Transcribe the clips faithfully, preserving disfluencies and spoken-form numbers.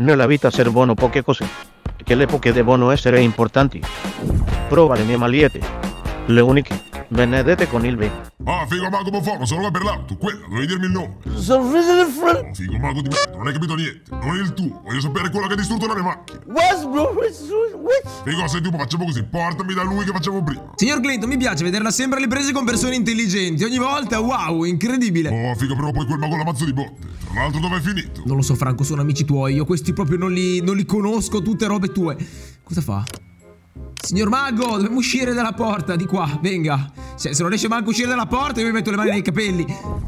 Nella vita ser buono poche cose, che le poche devono essere importanti. Prova le mie magliette, le uniche, benedette con il vino. Ah, figo mago buffalo, sono là per l'auto, quella, dovevi dirmi il nome. Sorriso del fratello. Oh, figo mago di merda, non hai capito niente, non è il tuo, voglio sapere quello che ha distrutto la mia macchina. Westbrook, Westbrook, figo, se tipo facciamo così, portami da lui che facciamo prima. Signor Clinton, mi piace vederla sempre alle prese con persone intelligenti, ogni volta, wow, incredibile. Oh, figo, però poi quel mago l'ammazzo di botte. Tra l'altro dove è finito? Non lo so, Franco, sono amici tuoi, io questi proprio non li, non li conosco, tutte robe tue. Cosa fa? Signor mago, dobbiamo uscire dalla porta, di qua, venga. Se, se non riesce manco a uscire dalla porta, io mi metto le mani nei capelli.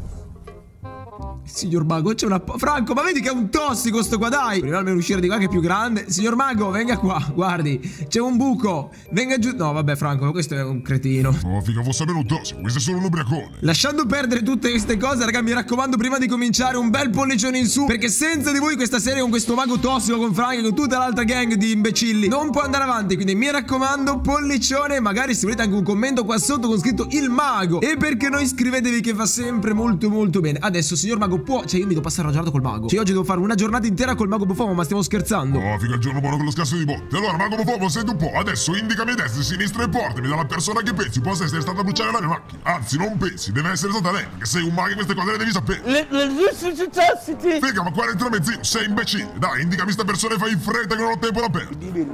Signor mago, c'è una... Franco, ma vedi che è un tossico sto qua, dai. Prima almeno uscire di qua che è più grande. Signor mago, venga qua, guardi, c'è un buco. Venga giù... No, vabbè, Franco, questo è un cretino. No, figa, fosse almeno un tossico, questo è solo un ubriacone. Lasciando perdere tutte queste cose, raga, mi raccomando, prima di cominciare, un bel pollicione in su, perché senza di voi questa serie con questo mago tossico, con Franco e con tutta l'altra gang di imbecilli non può andare avanti. Quindi mi raccomando, pollicione. Magari se volete anche un commento qua sotto con scritto il mago, e perché no, iscrivetevi che fa sempre molto molto bene. Adesso, signor mago può, cioè io mi devo passare la giornata col mago, cioè oggi devo fare una giornata intera col mago buffo, ma stiamo scherzando. Oh, figa, il giorno buono con lo scasso di botte. Allora mago buffo, senti un po', adesso indicami destra e sinistra e portami dalla persona che pensi possa essere stata a bruciare la mia macchina. Anzi, non pensi, deve essere stata lei, perché sei un mago e queste cose le devi sapere. Le, le due. Figa, ma qua dentro me, zio, sei imbecille. Dai, indicami sta persona e fai in fretta che non ho tempo da perdere.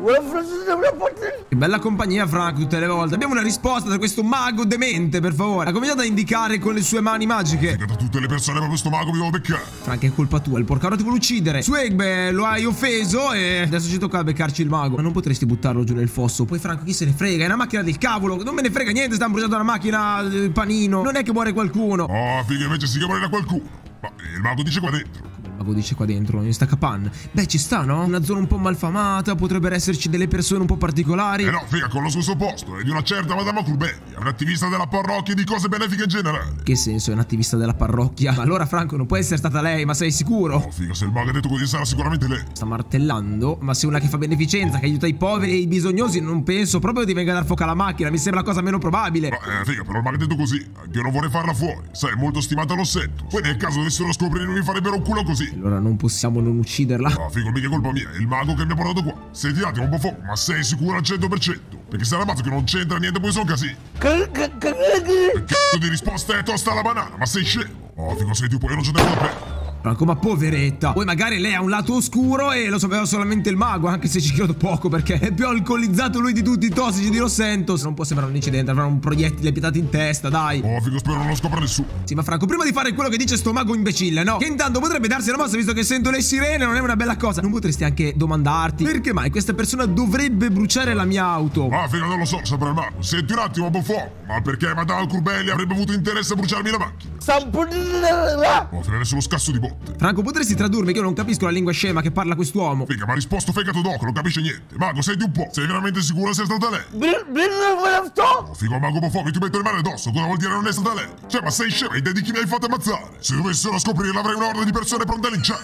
Che bella compagnia, Frank, tutte le volte. Abbiamo una risposta da questo mago demente, per favore. Ha cominciato a indicare con le sue mani magiche. Figa, da tutte le persone proprio sto mago mi devo beccare. Frank, è colpa tua, il porcaro ti vuole uccidere. Swag, beh, lo hai offeso e adesso ci tocca beccarci il mago. Ma non potresti buttarlo giù nel fosso? Poi Franco, chi se ne frega, è una macchina del cavolo, non me ne frega niente, stanno bruciando una macchina del panino, non è che muore qualcuno. Oh, figa, invece si che muore da qualcuno. Ma il mago dice qua dentro. Mago dice qua dentro, in sta capanna. Beh, ci sta, no? Una zona un po' malfamata, potrebbero esserci delle persone un po' particolari. Eh no, figa, conosco questo posto, è di una certa madama Culbelli, è un attivista della parrocchia e di cose benefiche in generale. Che senso è un attivista della parrocchia? Ma allora, Franco, non può essere stata lei, ma sei sicuro? No, figa, se il mago ha detto così sarà sicuramente lei. Sta martellando, ma se una che fa beneficenza, che aiuta i poveri e i bisognosi, non penso proprio ti venga a dar fuoco alla macchina, mi sembra la cosa meno probabile. Ma eh, figa, però il mago ha detto così, anche io non vorrei farla fuori, sai, è molto stimata l'ossetto. Poi nel caso dovessero scoprire mi farebbero un culo così. Allora non possiamo non ucciderla. Ah, figo, mica è colpa mia, è il mago che mi ha portato qua. Sei tirato un po' fuoco, ma sei sicuro al cento per cento? Perché se è ammazzo che non c'entra niente poi sono casini. Che cazzo di risposta è tosta alla banana? Ma sei scemo? Oh, figo, sei tipo, io non c'ho tempo da perdere. Franco, ma poveretta. Poi magari lei ha un lato oscuro e lo sapeva solamente il mago, anche se ci credo poco, perché è più alcolizzato lui di tutti i tossici di Los Santos. Non può sembrare un incidente, avrà un proiettile pietato in testa, dai. Oh, figo, spero non lo scopra nessuno. Sì, ma Franco, prima di fare quello che dice sto mago imbecille, no? Che intanto potrebbe darsi la mossa, visto che sento le sirene, non è una bella cosa. Non potresti anche domandarti perché mai questa persona dovrebbe bruciare la mia auto? Ah, figo, non lo so, saprà il mago. Senti un attimo, buffo, ma perché Madame Curbelli avrebbe avuto interesse a bruciarmi la macchina? Oh, frene sullo scasso di botte. Franco, potresti tradurmi che io non capisco la lingua scema che parla quest'uomo? Figa, ma ha risposto fegato d'oca, non capisce niente. Mago, senti un po', sei veramente sicuro sia stata lei? Oh, figo, mago buffo, mi ti metto le mani addosso, cosa vuol dire non è stata lei? Cioè, ma sei scema, idea di chi mi hai fatto ammazzare? Se dovessero scoprirla avrei un'orda di persone pronte a linciare.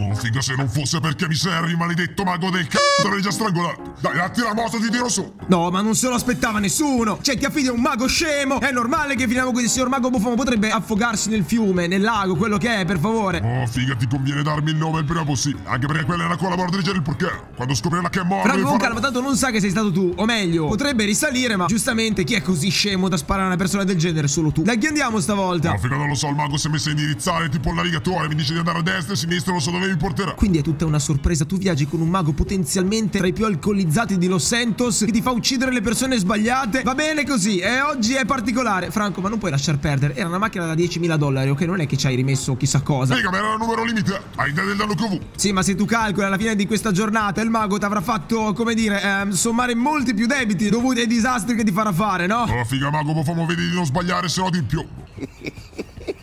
Oh, figa, se non fosse perché mi servi, maledetto mago del c***o, l'hai già strangolato. Dai, attira la mossa, ti tiro su. No, ma non se lo aspettava nessuno. Cioè, ti affidi a un mago scemo. È normale che finiamo così. Signor mago buffo, potrebbe affogarsi nel fiume, nel lago, quello che è, per favore. Oh, figa, ti conviene darmi il nome il prima possibile, anche perché quella è una collaboratrice del porchero. Quando scoprirà che è morto, Franco, con calma, tanto non sa che sei stato tu. O meglio, potrebbe risalire, ma giustamente chi è così scemo da sparare a una persona del genere? Solo tu. Da chi andiamo stavolta? Oh, figa, non lo so, il mago si è messo a indirizzare tipo il navigatore, mi dice di andare a destra e a sinistra, non so dove mi porterà. Quindi è tutta una sorpresa. Tu viaggi con un mago potenzialmente tra i più alcolizzati di Los Santos, che ti fa uccidere le persone sbagliate. Va bene così, e oggi è particolare. Franco, ma non puoi lasciar perdere, era una macchina da diecimila dollari, ok? Non è che ci hai rimesso chissà cosa. Figa, ma era un numero limitato, hai idea del danno che ho avuto. Sì, ma se tu calcoli alla fine di questa giornata il mago ti avrà fatto, come dire, ehm, sommare molti più debiti dovuti ai disastri che ti farà fare, no? Oh, figa, mago buffo, vedi di non sbagliare, se no ti piombo.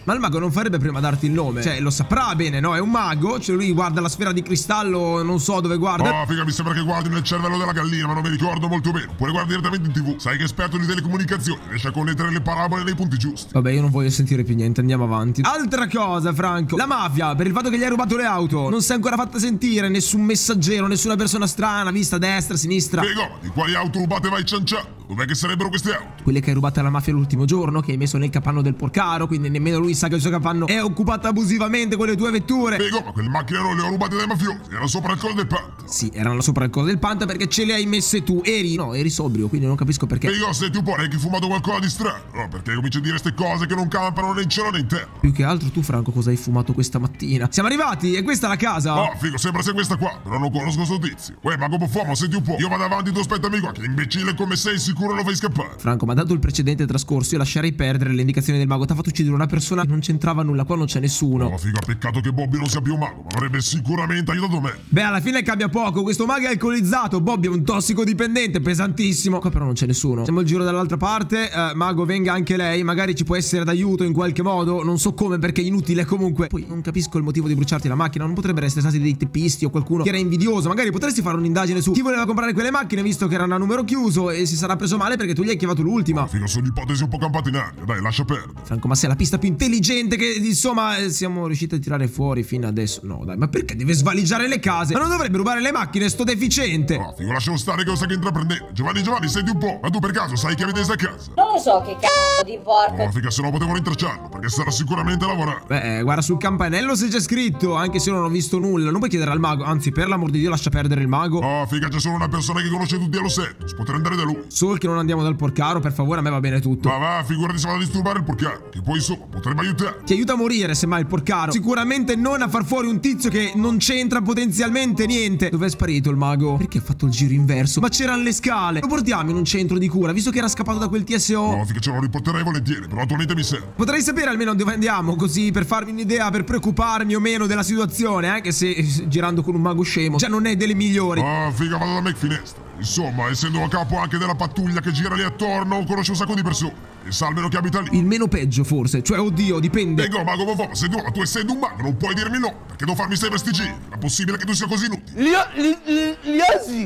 Ma il mago non farebbe prima darti il nome? Cioè, lo saprà bene, no? È un mago, cioè lui guarda la sfera di cristallo, non so dove guarda. Oh, figa, mi sembra che guardi nel cervello della gallina, ma non mi ricordo molto bene. Puoi guardare direttamente in tv, sai che è esperto di telecomunicazioni, riesce a connettere le parabole nei punti giusti. Vabbè, io non voglio sentire più niente, andiamo avanti. Altra cosa, Franco, la mafia, per il fatto che gli hai rubato le auto, non si è ancora fatta sentire, nessun messaggero, nessuna persona strana, vista a destra, a sinistra. Figa, di quali auto rubate vai cianciando? Dov'è che sarebbero queste auto? Quelle che hai rubato alla mafia l'ultimo giorno, che hai messo nel capanno del porcaro, quindi nemmeno lui sa che il suo capanno è occupato abusivamente con le tue vetture. Prego, ma quelle macchine non le ho rubate dai mafiosi, erano sopra il collo del Panta. Sì, erano sopra il collo del Panta perché ce le hai messe tu. Eri, no, eri sobrio, quindi non capisco perché. Prego, senti un po', hai che fumato qualcosa di strano. No, perché cominci a dire ste cose che non campano né in cielo né in terra. Più che altro tu, Franco, cosa hai fumato questa mattina? Siamo arrivati, e questa è la casa? No, figo, sembra sia questa qua, però non conosco sto tizio. Uè, ma come fumo, senti un po', io vado avanti, tu aspettami qua, che imbecille come sei sicuro lo fai scappare. Franco, ma dato il precedente trascorso io lascerei perdere le indicazioni del mago. T'ha fatto uccidere una persona che non c'entrava nulla, qua non c'è nessuno. No, figa, peccato che Bobby non sia più un mago, ma avrebbe sicuramente aiutato me. Beh, alla fine cambia poco, questo mago è alcolizzato, Bobby è un tossicodipendente pesantissimo. Qua però non c'è nessuno. Siamo il giro dall'altra parte, uh, mago venga anche lei, magari ci può essere d'aiuto in qualche modo, non so come perché è inutile comunque. Poi non capisco il motivo di bruciarti la macchina, non potrebbero essere stati dei teppisti o qualcuno che era invidioso, magari potresti fare un'indagine su chi voleva comprare quelle macchine visto che erano a numero chiuso e si sarà preso male perché tu gli hai chiamato l'ultima. Oh, figo, sono ipotesi un po' campate in aria, dai, lascia perdere. Franco, ma sei la pista più intelligente che insomma siamo riusciti a tirare fuori fino adesso. No, dai, ma perché deve svaligiare le case? Ma non dovrebbe rubare le macchine, sto deficiente. Oh, figo, lasciamo stare che lo sa che intraprendete. Giovanni, Giovanni, senti un po', ma tu per caso sai che avete questa casa? Non lo so che cazzo di porco. Oh, figa, se no potevo rintracciarlo perché sarà sicuramente lavorato. Beh, guarda sul campanello se c'è scritto, anche se non ho visto nulla. Non puoi chiedere al mago, anzi per l'amor di Dio lascia perdere il mago. Oh, figa, c'è solo una persona che conosce tutti all'ossetto, si potrà andare da lui. Solo che non andiamo dal porcaro, per favore, a me va bene tutto. Ma va, figurati se vado a disturbare il porcaro, che poi insomma potrebbe aiutare. Ti aiuta a morire semmai il porcaro, sicuramente non a far fuori un tizio che non c'entra potenzialmente niente. Dov'è sparito il mago? Perché ha fatto il giro inverso? Ma c'erano le scale. Lo portiamo in un centro di cura, visto che era scappato da quel T S O. No, figa, ce lo riporterei volentieri, però attualmente mi serve. Potrei sapere almeno dove andiamo, così per farmi un'idea, per preoccuparmi o meno della situazione, anche se girando con un mago scemo già non è delle migliori. Ah, figa, vado da McFinestra. Insomma, essendo a capo anche della pattuglia che gira lì attorno, conosce un sacco di persone. E sa almeno che abita lì. Il meno peggio, forse. Cioè, oddio, dipende. Vengo, mago, ma se tu, tu essendo un mago, non puoi dirmi no, perché devo farmi sei vestigini. È possibile che tu sia così inutile. Li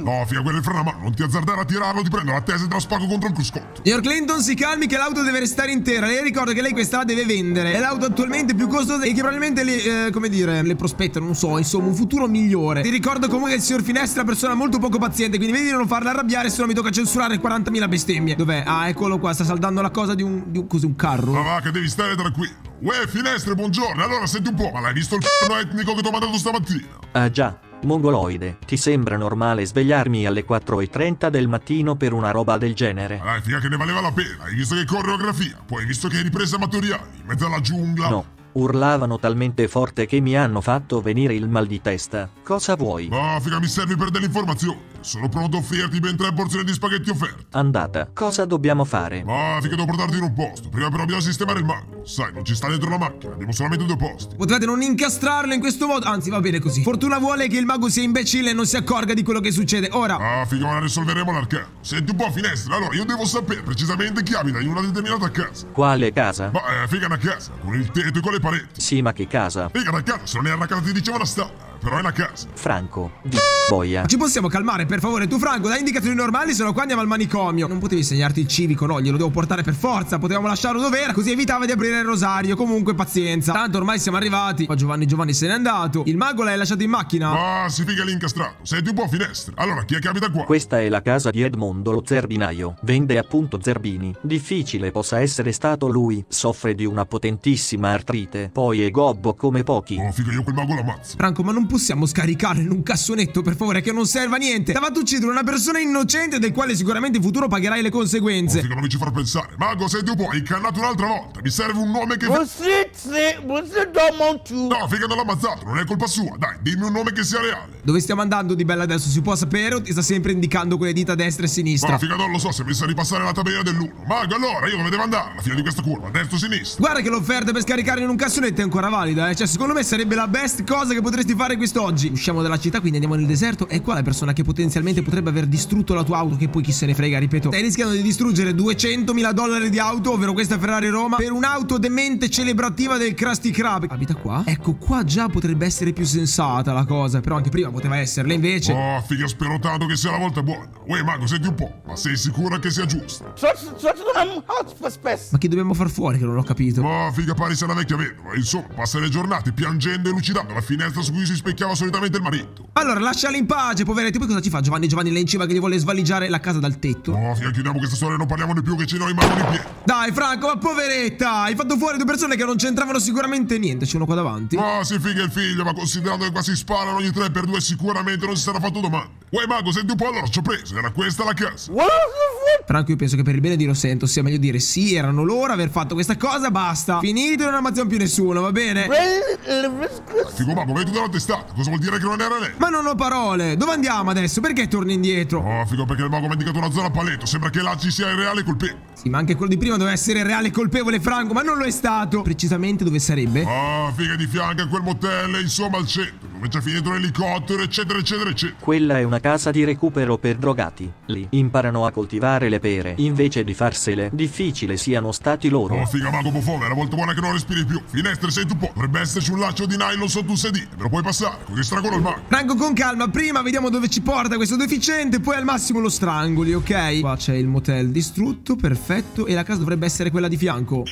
No, figa, quello è fra una mano. Non ti azzardare a tirarlo, ti prendo la testa e te la spacco contro il cruscotto. Signor Clinton, si calmi che l'auto deve restare intera. Lei ricorda che lei questa la deve vendere. È l'auto attualmente più costosa e che probabilmente le, eh, come dire, le prospetta, non so, insomma, un futuro migliore. Ti ricordo comunque che il signor Finestra è una persona molto poco paziente, quindi vedi non farla arrabbiare, se no mi tocca censurare quarantamila bestemmie. Dov'è? Ah, eccolo qua, sta saldando la cosa di un, di un, così, un carro. Ma va, che devi stare tranquillo. Uè, Finestre, buongiorno. Allora, senti un po', ma l'hai visto il c***o etnico che ti ho mandato stamattina? Ah già, mongoloide, ti sembra normale svegliarmi alle quattro e trenta del mattino per una roba del genere? Ma dai, figa, che ne valeva la pena. Hai visto che coreografia, poi hai visto che riprese amatoriali in mezzo alla giungla. No, urlavano talmente forte che mi hanno fatto venire il mal di testa. Cosa vuoi? No, figa, mi servi per delle informazioni. Sono pronto a offrirti ben tre porzioni di spaghetti offerti. Andata. Cosa dobbiamo fare? Ma figa, devo portarti in un posto. Prima però bisogna sistemare il mago. Sai, non ci sta dentro la macchina, abbiamo solamente due posti. Potete non incastrarlo in questo modo. Anzi, va bene così. Fortuna vuole che il mago sia imbecille e non si accorga di quello che succede. Ora. Ah, figa, ora risolveremo l'arcano. Senti un po', Finestra. Allora, io devo sapere precisamente chi abita in una determinata casa. Quale casa? Ma eh, figa, una casa con il tetto e con le pareti. Sì, ma che casa? Figa, una casa. Se non era una casa ti dicevo la stalla. Però è una casa. Franco, di boia. Ci possiamo calmare, per favore? Tu, Franco, dai indicazioni normali, se no qua andiamo al manicomio. Non potevi segnarti il civico, no? Glielo devo portare per forza. Potevamo lasciarlo dov'era, così evitava di aprire il rosario. Comunque, pazienza. Tanto ormai siamo arrivati. Ma Giovanni Giovanni se n'è andato. Il mago l'hai lasciato in macchina. Ah, si figa l'incastrato. Senti un po', Finestra. Allora, chi è che abita qua? Questa è la casa di Edmondo, lo zerbinaio. Vende appunto zerbini. Difficile possa essere stato lui. Soffre di una potentissima artrite. Poi è gobbo come pochi. Oh, figa, io quel mago l'ammazzo. Franco, ma non possiamo scaricarlo in un cassonetto, per favore, che non serva a niente. T'ha fatto uccidere una persona innocente del quale sicuramente in futuro pagherai le conseguenze. Oh, figa, non mi ci far pensare. Mago, senti un po', hai incannato un'altra volta. Mi serve un nome che... No, figa, non l'ha ammazzato, non è colpa sua. Dai, dimmi un nome che sia reale. Dove stiamo andando di bella adesso, si può sapere o ti sta sempre indicando con le dita destra e sinistra? Ma figa, non lo so, se mi sa ripassare la tabella dell'uno. Mago, allora, io dove devo andare? Alla fine di questa curva, destra o sinistra? Guarda che l'offerta per scaricare in un cassonetto è ancora valida, eh. Cioè, secondo me sarebbe la best cosa che potresti fare quest'oggi. Usciamo dalla città, quindi andiamo nel deserto. E qua la persona che potenzialmente potrebbe aver distrutto la tua auto, che poi chi se ne frega, ripeto, stai rischiando di distruggere duecentomila dollari di auto, ovvero questa Ferrari Roma, per un'auto demente celebrativa del Krusty Krab. Abita qua? Ecco, qua già potrebbe essere più sensata la cosa, però anche prima poteva esserla invece. Oh, figa, spero tanto che sia la volta buona. Uè, mago, senti un po', ma sei sicura che sia giusta? Ma che dobbiamo far fuori, che non l'ho capito? Oh, figa, pare sia una vecchia vedova. Insomma, passa le giornate piangendo e lucidando la finestra su cui si spegne rispecchiava solitamente il marito. Allora lasciali in pace, poveretti. Poi cosa ci fa Giovanni Giovanni là in cima che gli vuole svaligiare la casa dal tetto? No, figa, chiudiamo questa storia, non parliamone più, che ce l'ho in mano nei piedi. Dai Franco, ma poveretta, hai fatto fuori due persone che non c'entravano sicuramente niente. C'è uno qua davanti. Ma si figa il figlio, ma considerando che qua si sparano ogni tre per due sicuramente non si sarà fatto domande. Uè mago, senti un po', allora ci ho preso, era questa la casa. Franco, io penso che per il bene di Rossento sia meglio dire sì, erano loro, aver fatto questa cosa, basta. Finito e non ammazziamo più nessuno, va bene? Figo mago, vai tutta la testata, cosa vuol dire che non era lei? Ma non ho parole, dove andiamo adesso? Perché torni indietro? Oh figo, perché il mago mi ha indicato una zona paletto, sembra che là ci sia il reale colpevole. Sì, ma anche quello di prima doveva essere il reale colpevole, Franco, ma non lo è stato. Precisamente dove sarebbe? Ah, figa, di fianco a quel motel, insomma al centro, dove c'è finito l'elicottero, eccetera, eccetera, eccetera. Quella è una casa di recupero per drogati, lì imparano a coltivare le pere, invece di farsele difficile siano stati loro. Oh figa mago bufone, era molto buona che non respiri più. Finestre, senti un po', dovrebbe esserci un laccio di nylon sotto un sedile, me lo puoi passare, così strangolo il mago. Franco, con calma, prima vediamo dove ci porta questo deficiente, poi al massimo lo strangoli, ok? Qua c'è il motel distrutto, perfetto, e la casa dovrebbe essere quella di fianco.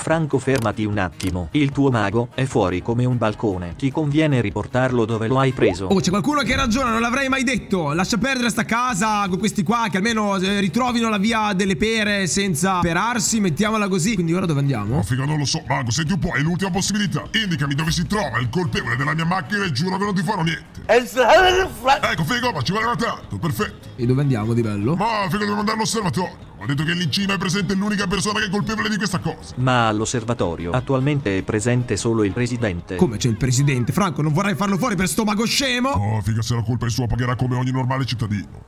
Franco, fermati un attimo, il tuo mago è fuori come un balcone, ti conviene riportarlo dove lo hai preso. Oh, c'è qualcuno che ragiona, non l'avrei mai detto. Lascia perdere sta casa con questi qua, che almeno ritrovino la via delle pere senza perarsi, mettiamola così. Quindi ora dove andiamo? Oh figa, non lo so, mago, senti un po', è l'ultima possibilità, indicami dove si trova il colpevole della mia macchina e giuro che non ti farò niente. Ecco figo, ma ci voleva tanto, perfetto. E dove andiamo di bello? Ma figa, dobbiamo andare all'osservatorio. Ho detto che lì in cima è presente l'unica persona che è colpevole di questa cosa. Ma all'osservatorio attualmente è presente solo il presidente. Come c'è il presidente? Franco, non vorrei farlo fuori per sto mago scemo. Oh, figa, se la colpa è sua pagherà come ogni normale cittadino.